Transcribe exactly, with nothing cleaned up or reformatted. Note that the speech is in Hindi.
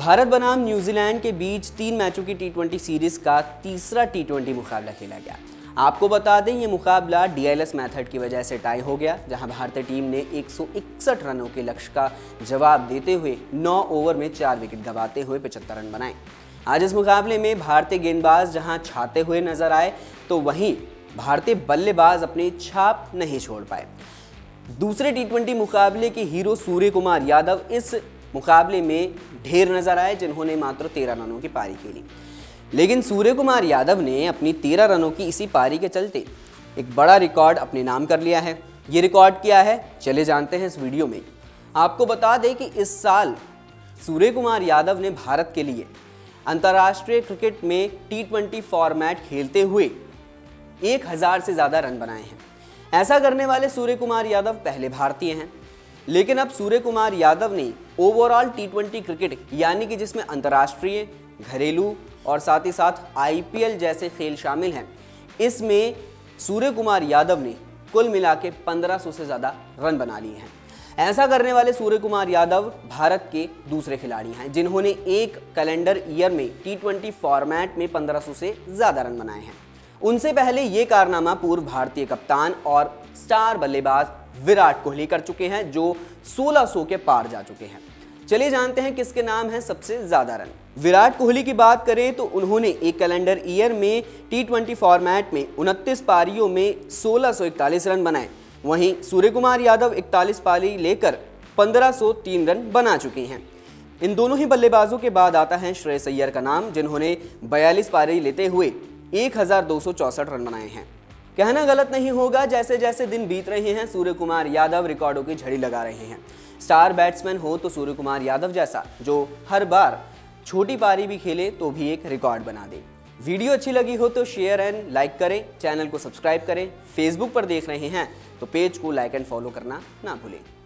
भारत बनाम न्यूजीलैंड के बीच तीन मैचों की टी ट्वेंटी सीरीज का तीसरा टी ट्वेंटी मुकाबला खेला गया। आपको बता दें, ये मुकाबला डी एल एस मेथड की वजह से टाई हो गया, जहां भारतीय टीम ने एक सौ इकसठ रनों के लक्ष्य का जवाब देते हुए नौ ओवर में चार विकेट गंवाते हुए पचहत्तर रन बनाए। आज इस मुकाबले में भारतीय गेंदबाज जहां छाते हुए नजर आए, तो वहीं भारतीय बल्लेबाज अपनी छाप नहीं छोड़ पाए। दूसरे टी ट्वेंटी मुकाबले के हीरो सूर्यकुमार यादव इस मुकाबले में ढेर नजर आए, जिन्होंने मात्र तेरह रनों की पारी खेली। लेकिन सूर्यकुमार यादव ने अपनी तेरह रनों की इसी पारी के चलते एक बड़ा रिकॉर्ड अपने नाम कर लिया है। ये रिकॉर्ड क्या है, चले जानते हैं इस वीडियो में। आपको बता दें कि इस साल सूर्यकुमार यादव ने भारत के लिए अंतर्राष्ट्रीय क्रिकेट में टी ट्वेंटी फॉर्मेट खेलते हुए एक हज़ार से ज़्यादा रन बनाए हैं। ऐसा करने वाले सूर्यकुमार यादव पहले भारतीय हैं। लेकिन अब सूर्यकुमार यादव ने ओवरऑल टी ट्वेंटी क्रिकेट, यानी कि जिसमें अंतर्राष्ट्रीय, घरेलू और साथ ही साथ आई पी एल जैसे खेल शामिल हैं, इसमें सूर्यकुमार यादव ने कुल मिला के पंद्रह सौ से ज़्यादा रन बना लिए हैं। ऐसा करने वाले सूर्यकुमार यादव भारत के दूसरे खिलाड़ी हैं जिन्होंने एक कैलेंडर ईयर में टी ट्वेंटी फॉर्मेट में पंद्रह सौ से ज़्यादा रन बनाए हैं। उनसे पहले ये कारनामा पूर्व भारतीय कप्तान और स्टार बल्लेबाज विराट कोहली कर चुके हैं, जो सोलह सौ के पार जा चुके हैं। चलिए जानते हैं किसके नाम है सबसे ज़्यादा रन। विराट कोहली की बात करें तो उन्होंने एक कैलेंडर ईयर में टी ट्वेंटी फॉर्मेट में उनतीस पारियों में सोलह सौ इकतालीस रन बनाए। वहीं सूर्यकुमार यादव इकतालीस पारी लेकर पंद्रह सौ तीन रन बना चुके हैं। इन दोनों ही बल्लेबाजों के बाद आता है श्रेयस अय्यर का नाम, जिन्होंने बयालीस पारी लेते हुए एक हज़ार दो सौ चौसठ रन बनाए हैं। कहना गलत नहीं होगा, जैसे जैसे दिन बीत रहे हैं सूर्यकुमार यादव रिकॉर्डों की झड़ी लगा रहे हैं। स्टार बैट्समैन हो तो सूर्यकुमार यादव जैसा, जो हर बार छोटी पारी भी खेले तो भी एक रिकॉर्ड बना दे। वीडियो अच्छी लगी हो तो शेयर एंड लाइक करें, चैनल को सब्सक्राइब करें। फेसबुक पर देख रहे हैं तो पेज को लाइक एंड फॉलो करना ना भूलें।